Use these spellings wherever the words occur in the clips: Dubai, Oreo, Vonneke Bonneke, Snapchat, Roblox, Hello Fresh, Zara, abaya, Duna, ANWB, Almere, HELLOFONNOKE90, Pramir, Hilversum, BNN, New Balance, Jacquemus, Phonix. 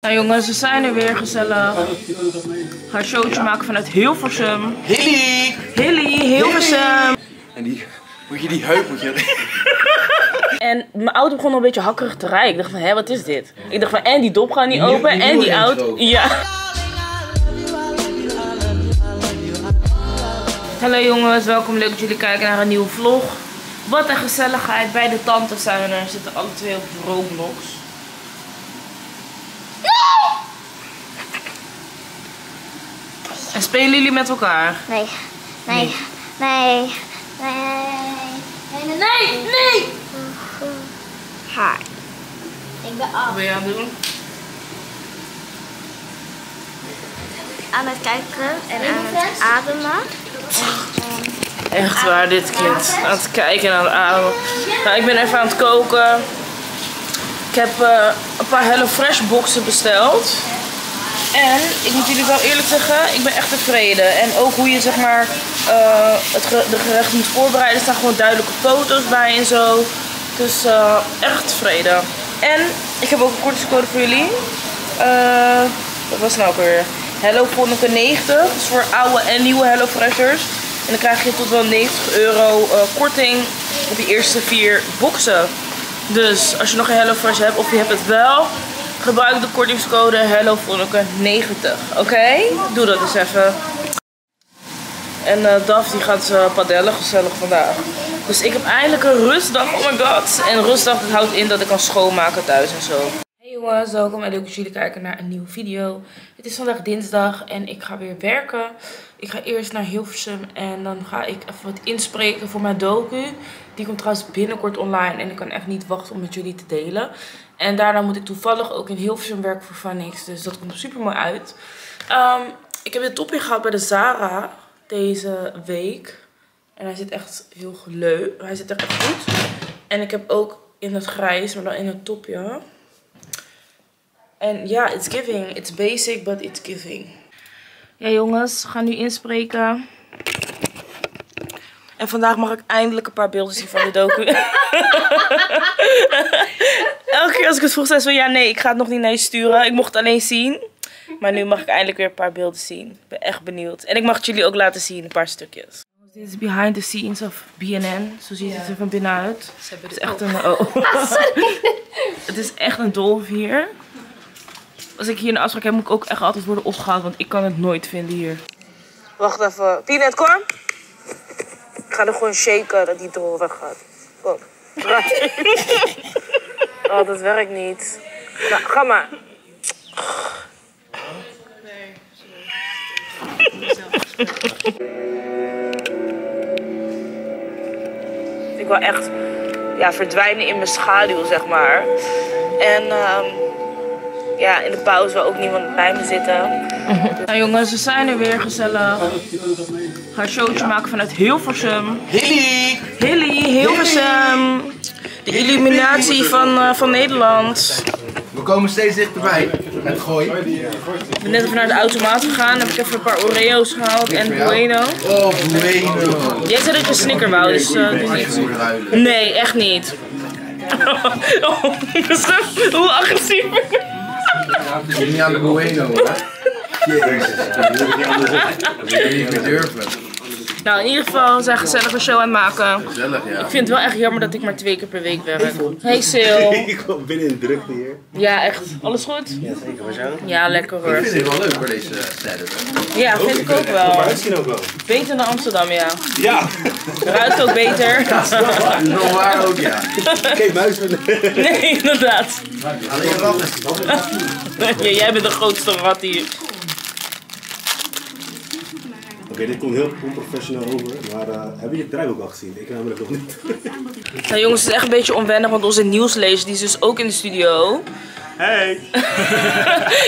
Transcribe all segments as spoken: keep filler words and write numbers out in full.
Nou jongens, we zijn er weer gezellig. We gaan een showtje maken vanuit Hilversum. Hilly! Hilly, Hilversum! En die, moet je die heup, moet je... En mijn auto begon al een beetje hakkerig te rijden. Ik dacht van, hé, wat is dit? Ik dacht van, en die dop gaat niet open, die, die en die auto... Ja. Hallo jongens, welkom. Leuk dat jullie kijken naar een nieuwe vlog. Wat een gezelligheid. Bij de tante zijn er. Zitten alle twee op de Roblox. En spelen jullie met elkaar? Nee. Nee. Nee. Nee. Nee. Nee. Nee. Nee. Hi. Ik ben af. Wat ben je aan het doen? Aan het kijken en aan het ademen. Echt waar, dit kind. Aan het kijken en aan het ademen. Nou, ik ben even aan het koken. Ik heb uh, een paar Hello Fresh boxen besteld. En ik moet jullie wel eerlijk zeggen, ik ben echt tevreden. En ook hoe je zeg maar uh, het ge de gerecht moet voorbereiden, er staan gewoon duidelijke foto's bij en zo. Dus uh, echt tevreden. En ik heb ook een kortingscode voor jullie. Uh, wat was het nou ook weer? HELLOFONNOKE negentig. Dus voor oude en nieuwe Hello Freshers. En dan krijg je tot wel negentig euro uh, korting op die eerste vier boxen. Dus als je nog een Hello Fresh hebt of je hebt het wel, gebruik de kortingscode HELLOFONNOKE negentig. Oké? Okay? Doe dat eens even. En uh, Daf die gaat uh, padellen gezellig vandaag. Dus ik heb eigenlijk een rustdag. Oh my god. En rustdag dat houdt in dat ik kan schoonmaken thuis en zo. Hey jongens, welkom en leuk dat jullie kijken naar een nieuwe video. Het is vandaag dinsdag en ik ga weer werken. Ik ga eerst naar Hilversum en dan ga ik even wat inspreken voor mijn docu. Die komt trouwens binnenkort online en ik kan echt niet wachten om met jullie te delen. En daarna moet ik toevallig ook in Hilversum werken voor Phonix. Dus dat komt super mooi uit. Um, ik heb dit topje gehad bij de Zara deze week. En hij zit echt heel leuk. Hij zit echt, echt goed. En ik heb ook in het grijs, maar dan in het topje. En ja, it's giving. It's basic, but it's giving. Ja jongens, we gaan nu inspreken. En vandaag mag ik eindelijk een paar beelden zien van de docu. Elke keer als ik het vroeg zei, zo ja nee, ik ga het nog niet naar je sturen. Ik mocht het alleen zien. Maar nu mag ik eindelijk weer een paar beelden zien. Ik ben echt benieuwd. En ik mag het jullie ook laten zien, een paar stukjes. Dit is behind the scenes of B N N. Zo ziet het yeah. er van binnenuit. Ze hebben het is echt een... Oh. Het is echt een dolf hier. Als ik hier een afspraak heb, moet ik ook echt altijd worden opgehaald. Want ik kan het nooit vinden hier. Wacht even. Peanut, kom. Ik ga er gewoon shaken dat die door weg gaat. Kom. Oh, dat werkt niet. Nou, ga maar. Nee, ik wil echt ja, verdwijnen in mijn schaduw, zeg maar. En um, ja, in de pauze wil ook niemand bij me zitten. Nou jongens, we zijn er weer gezellig. We gaan een showtje maken vanuit Hilversum. Hilly! Hilly, Hilversum! De illuminatie van, uh, van Nederland. We komen steeds dichterbij. Met gooi. Ik ben net even naar de automaat gegaan. Heb ik even een paar Oreo's gehaald en Bueno. Oh, Bueno. Jij zei dat je een snicker wou, dus... Uh, dus nee, echt niet. Oh, hoe agressief. Ik ben niet aan de Bueno, hoor. Nou, in ieder geval, we zijn gezellig een show aan het maken. Gezellig, ja. Ik vind het wel echt jammer dat ik maar twee keer per week werk. Hey, Sil. Ik kom binnen in drukte hier. Ja, echt. Alles goed? Ja, zeker. Was jou? Ja, lekker hoor. Ik vind het wel leuk voor deze tijd. Ja, vind ik ook wel. Beter dan Amsterdam, ja. Ja. Ruikt ook beter. Dat is nog waar ook, ja. Geen muis meer. Nee, inderdaad. Alleen ratten. Ja, jij bent de grootste rat hier. Oké, okay, dit komt heel onprofessioneel over, maar uh, hebben jullie het draaiboek ook al gezien? Ik namelijk nog niet. Nou jongens, het is echt een beetje onwennig, want onze nieuwslezer die is dus ook in de studio. Hey!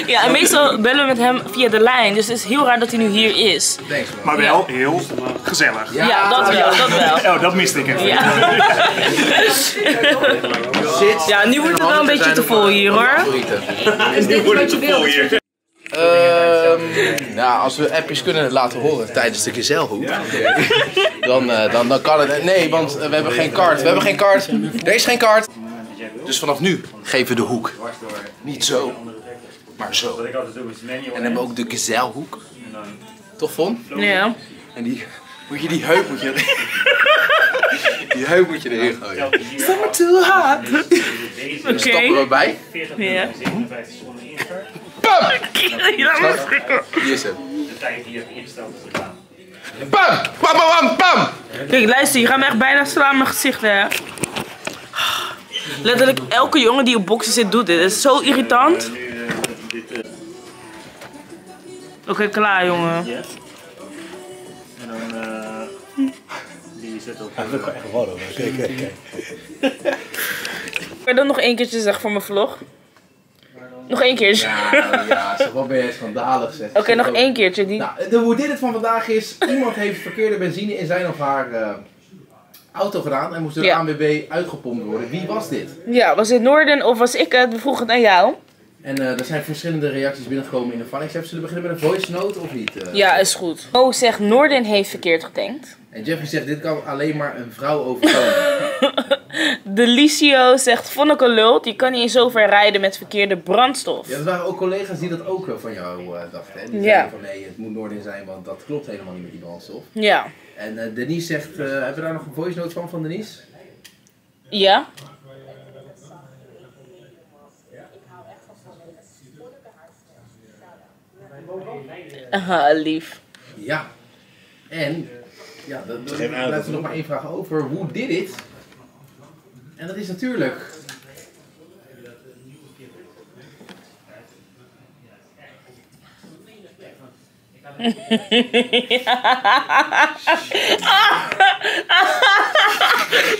Ja, en meestal bellen we met hem via de lijn, dus het is heel raar dat hij nu hier is. Maar wel ja. heel gezellig. Ja, ja, dat wel, dat wel. Oh, dat miste ik even. Ja, ja nu wordt het wel een beetje te vol hier hoor. Nu wordt het te vol hier. Uh, nou, als we appjes kunnen laten horen tijdens de gezelhoek, dan, uh, dan, dan kan het. Nee, want we hebben geen kaart. We hebben geen kaart. Er is geen kaart. Dus vanaf nu geven we de hoek. Niet zo. maar zo. Wat ik altijd doe is manual. En dan hebben we ook de gezelhoek. Dan... Toch, Von? Ja. En die... Moet je die heup moet je die heup moet je erin gooien. Summer too hot. Dan stoppen we bij. Ja. Bam! Hier is het. De tijd die je hebt ingesteld is gedaan. Bam! Bam, bam, bam! Kijk, luister, je gaat me echt bijna slaan in mijn gezicht, hè. Letterlijk elke jongen die op boksen zit doet dit. Het is zo irritant. Oké, okay, klaar, jongen. En dan uh, die zit ook. Dat kan echt warm. Kijk, kijk, kijk. Kan je dat nog één keertje zeggen voor mijn vlog? Nog één keertje. Ja, ja, zeg, wat ben je schandalig zeg. Oké, okay, nog één keertje. Die... Nou, de hoe dit het van vandaag is, iemand heeft verkeerde benzine in zijn of haar uh, auto gedaan en moest door de ja. A N W B uitgepompt worden. Wie was dit? Ja, was dit Noorden of was ik het? We vroegen het aan jou. En uh, er zijn verschillende reacties binnengekomen in de Funny Except. Zullen we beginnen met een voice note of niet? Uh, ja, is goed. Oh, zegt Noorden heeft verkeerd gedenkt. En Jeffrey zegt, dit kan alleen maar een vrouw overkomen. Delicio zegt, vond ik een lul, die kan niet in zover rijden met verkeerde brandstof. Ja, er waren ook collega's die dat ook van jou uh, dachten. Hè? Die ja. zeiden van, nee, het moet Noorden zijn, want dat klopt helemaal niet met die brandstof. Ja. En uh, Denise zegt, uh, hebben we daar nog een voice note van, van Denise? Ja. Aha, lief. Ja. En, ja, dan laten we nog maar één vraag over. Hoe did it? En dat is natuurlijk...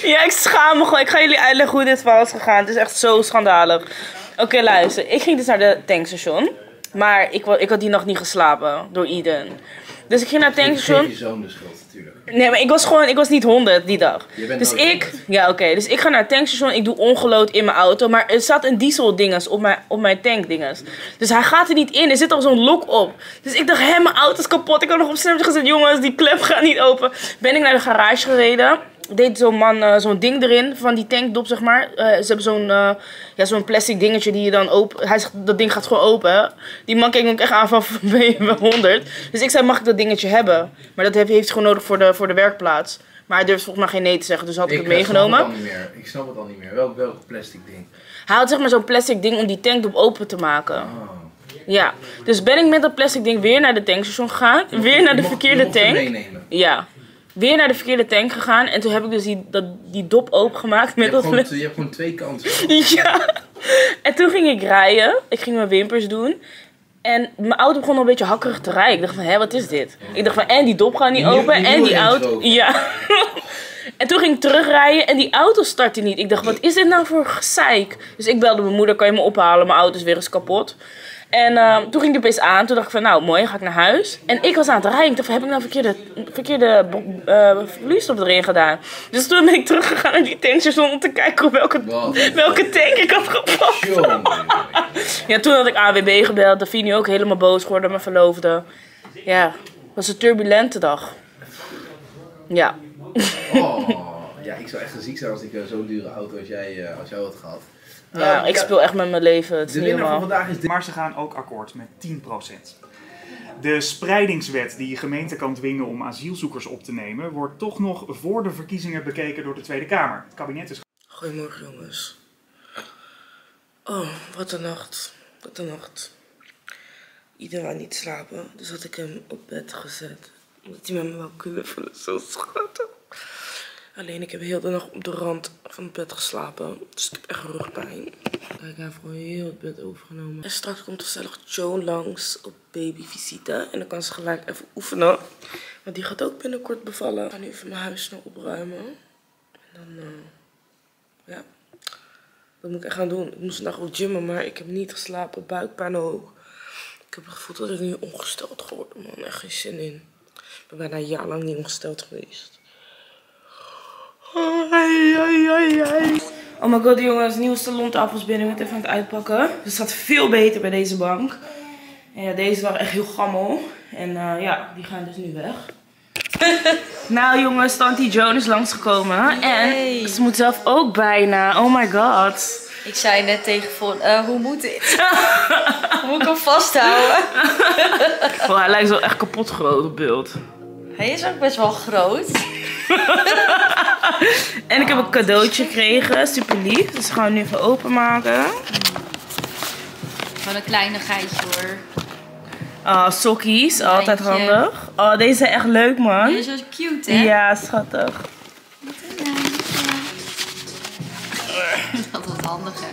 Ja, ik schaam me gewoon. Ik ga jullie uitleggen hoe dit was gegaan. Het is echt zo schandalig. Oké, okay, luister. Ik ging dus naar de tankstation. Maar ik, ik had die nacht niet geslapen door Eden. Dus ik ging naar het tankstation. Ik geef je zoon de schuld natuurlijk. Nee, maar ik was gewoon, ik was niet honderd die dag. Je bent dus ik, honderd. Ja oké, okay, dus ik ga naar het tankstation, ik doe ongelood in mijn auto. Maar er zat een diesel dinges op mijn, op mijn tank dinges. Dus hij gaat er niet in, er zit al zo'n lok op. Dus ik dacht, hé, mijn auto is kapot. Ik had nog op Snapchat gezet, jongens, die klep gaat niet open. Ben ik naar de garage gereden. Deed zo'n man uh, zo'n ding erin, van die tankdop zeg maar. Uh, ze hebben zo'n uh, ja, zo'n plastic dingetje die je dan open... Hij zegt, dat ding gaat gewoon open. Die man keek me ook echt aan van, ben je honderd? Dus ik zei, mag ik dat dingetje hebben? Maar dat heeft hij gewoon nodig voor de, voor de werkplaats. Maar hij durfde volgens mij geen nee te zeggen, dus had ik, ik het meegenomen. Ik snap het al niet meer. Ik snap het al niet meer. Welk, welk plastic ding? Hij had zeg maar zo'n plastic ding om die tankdop open te maken. Oh. Ja, dus ben ik met dat plastic ding weer naar de tankstation gegaan. Mocht, weer naar de mocht, verkeerde tank. Meenemen. Ja. Weer naar de verkeerde tank gegaan en toen heb ik dus die, dat, die dop opengemaakt met dat... Je hebt gewoon twee kanten. Ja. En toen ging ik rijden. Ik ging mijn wimpers doen. En mijn auto begon al een beetje hakkerig te rijden. Ik dacht van, hé, wat is dit? Ik dacht van, en die dop gaat niet open die, die en die auto... Open. Ja. En toen ging ik terugrijden en die auto startte niet. Ik dacht, wat is dit nou voor gezeik? Dus ik belde mijn moeder, kan je me ophalen? Mijn auto is weer eens kapot. En uh, toen ging de bus aan. Toen dacht ik van, nou mooi, ga ik naar huis. En ik was aan het rijden. Ik dacht, heb ik nou verkeerde, verkeerde uh, vloeistof erin gedaan? Dus toen ben ik teruggegaan naar die tankstation om te kijken welke, welke tank ik had gepakt. Ja, toen had ik A N W B gebeld. Davini ook helemaal boos geworden, mijn verloofde. Ja, het was een turbulente dag. Ja. Oh, ja, ik zou echt ziek zijn als ik uh, zo'n dure auto als jij, uh, als jij had gehad. Ja, uh, ik speel echt met mijn leven. Het de winnaar van vandaag is... De... Maar ze gaan ook akkoord met tien procent. De spreidingswet die gemeenten kan dwingen om asielzoekers op te nemen... wordt toch nog voor de verkiezingen bekeken door de Tweede Kamer. Het kabinet is... Goedemorgen jongens. Oh, wat een nacht. Wat een nacht. Iedereen wou niet slapen, dus had ik hem op bed gezet. Omdat hij met me wel knuffelen, zo schattig. Alleen ik heb heel de nacht op de rand van het bed geslapen. Dus ik heb echt rugpijn. Kijk, hij heeft gewoon heel het bed overgenomen. En straks komt gezellig Joan langs op babyvisite. En dan kan ze gelijk even oefenen. Want die gaat ook binnenkort bevallen. Ik ga nu even mijn huis snel opruimen. En dan, uh, ja. Dat moet ik echt gaan doen. Ik moest vandaag ook gymmen, maar ik heb niet geslapen. Buikpijn ook. Ik heb het gevoel dat ik nu ongesteld geworden ben, man. Echt geen zin in. Ik ben bijna een jaar lang niet ongesteld geweest. Oh, hey, hey, hey, hey. Oh my god jongens, nieuwe salontafel is binnen. Ik moet even aan het uitpakken. Het staat veel beter bij deze bank. En ja, deze waren echt heel gammel. En uh, ja, die gaan dus nu weg. Nou jongens, Tante Joan is langsgekomen. En ze moet zelf ook bijna. Oh my god. Ik zei net tegen Von, uh, hoe moet dit? Hoe moet ik hem vasthouden? Well, hij lijkt wel echt kapot groot op beeld. Hij is ook best wel groot. En ik heb een cadeautje gekregen, super lief. Dus gaan we nu even openmaken. Wat een kleinigheidje hoor. Oh, sokkies, Lijntje. Altijd handig. Oh, deze zijn echt leuk man. Deze is cute hè? Ja, schattig. Dat was handig hè.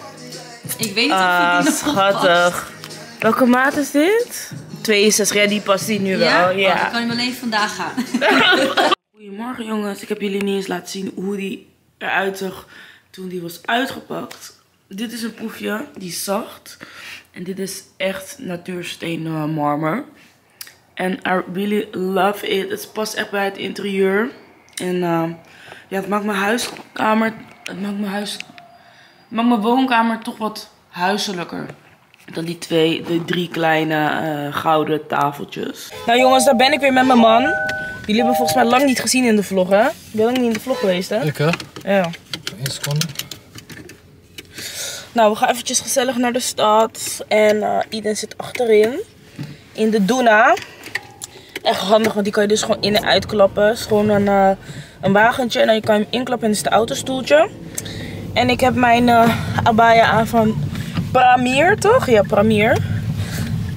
Ik weet niet uh, of je die nog schattig. Welke maat is dit? tweeënzestig, ja die past die nu ja? wel. Ja, oh, dan kan je wel even vandaag gaan. Goedemorgen jongens, ik heb jullie niet eens laten zien hoe die eruit zag toen die was uitgepakt. Dit is een proefje, die is zacht. En dit is echt natuursteen uh, marmer. En I really love it. Het past echt bij het interieur. En uh, ja, het maakt mijn huiskamer, het maakt mijn huis, het maakt mijn woonkamer toch wat huiselijker. Dan die twee, de drie kleine uh, gouden tafeltjes. Nou jongens, daar ben ik weer met mijn man. Jullie hebben volgens mij lang niet gezien in de vlog, hè? Ik ben lang niet in de vlog geweest, hè? Ik hè? Ja. Eén seconde. Nou, we gaan eventjes gezellig naar de stad. En uh, Eden zit achterin. In de Duna. Echt handig, want die kan je dus gewoon in en uitklappen. Het is gewoon een, uh, een wagentje en dan kan je hem inklappen en is het autostoeltje. En ik heb mijn uh, abaya aan van Pramir, toch? Ja, Pramir.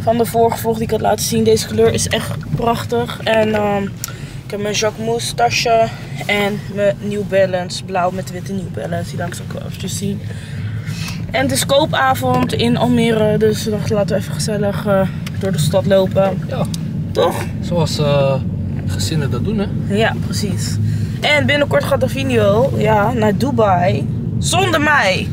Van de vorige vlog die ik had laten zien. Deze kleur is echt prachtig. En uh, ik heb mijn Jacquemus tasje en mijn New Balance. Blauw met witte New Balance. Die laat ik zo ook even zien. En het is koopavond in Almere, dus we dachten laten we even gezellig uh, door de stad lopen. Ja. Toch? Zoals uh, gezinnen dat doen, hè? Ja, precies. En binnenkort gaat de video ja, naar Dubai. Zonder mij!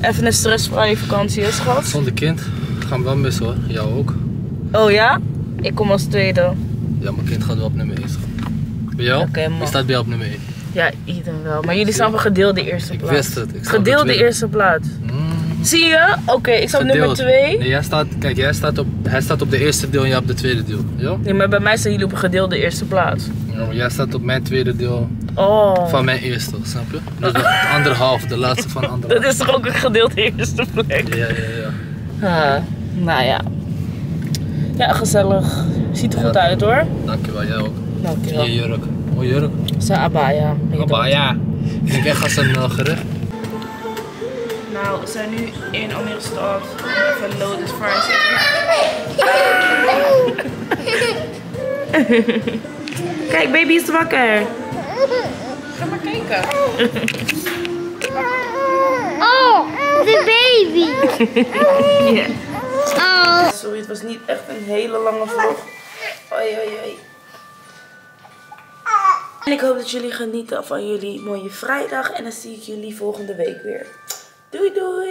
Even een stressvrije vakantie, hè, schat? Zonder kind. Gaan we wel missen, hoor. Jou ook. Oh ja? Ik kom als tweede. Ja, mijn kind gaat wel op nummer één, schat. Bij jou? Oké, okay, man. Ik sta bij jou op nummer één. Ja, iedereen wel. Maar jullie staan wel gedeelde eerste plaats. Ik wist het. Ik gedeelde het eerste plaats. Mm. Zie je? Oké, okay, ik sta op nummer twee. Nee, jij staat, kijk, jij staat op, hij staat op de eerste deel en jij op de tweede deel. Ja? Nee, maar bij mij staan jullie op een gedeelde eerste plaats. Ja, maar jij staat op mijn tweede deel oh. van mijn eerste, snap je? Dus de anderhalf, de laatste van anderhalf. Dat is toch ook een gedeelde eerste plek? Ja, ja, ja. Ah, nou ja. Ja, gezellig. Ziet er ja, goed uit hoor. Dankjewel, jij ook. Dankjewel. Je jurk. Mooi jurk. Zijn abaya. Abaya. Ik denk echt als een uh, gerecht. Nou, we zijn nu in Almere stad. Even loaded fries. Kijk, baby is wakker. Ga maar kijken. Oh, de baby. Yeah. Oh. Sorry, het was niet echt een hele lange vlog. Oi, oi, oi. En ik hoop dat jullie genieten van jullie mooie vrijdag. En dan zie ik jullie volgende week weer. Doei doei!